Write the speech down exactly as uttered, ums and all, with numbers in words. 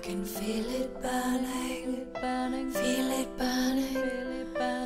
I can feel it burning, feel it burning, feel it burning.